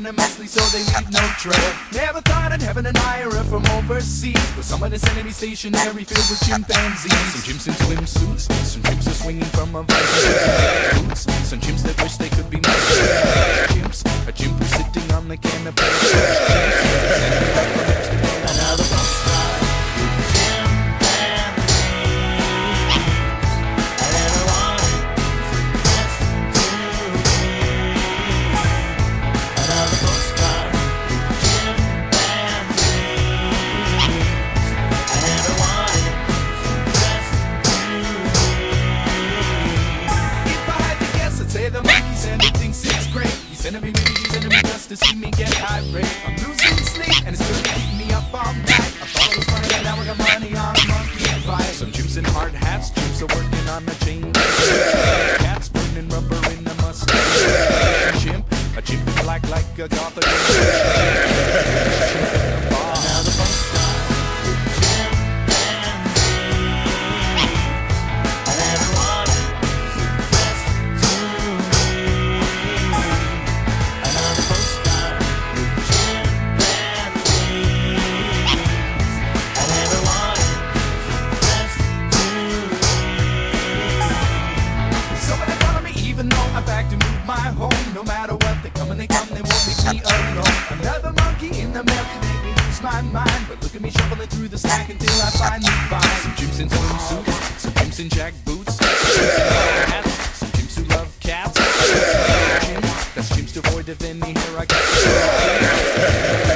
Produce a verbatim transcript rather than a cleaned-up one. anonymously so they leave no trail. Never thought I'd heaven and I R A from overseas, but someone is sending me stationary filled with chimpanzees. Some chimps in swimsuits, some chimps are swinging from a vice boots, some chimps that wish they could be nice. Chimps, a chimp who's sitting on the canopy. Enemy, maybe he's enemy just to see me get irate. I'm losing sleep and it's gonna keep me up all night. I thought it was funny, but now I got money on monkey advice. Some chimps in hard hats, chimps are working on the chain. Cats burning rubber in the mustache. A chimp, a chimp in black like a goth. A chimp in a bar. Now the bus stop. No matter what, they come and they come, they won't leave me alone. Another monkey in the milk can make me lose my mind, but look at me shuffling through the snack until I find me fine. Some chimps in swimsuits, some chimps in jack boots, some chimps in leather hats, some chimps who love cats. Chimps, that's chimps devoid of any hair I got.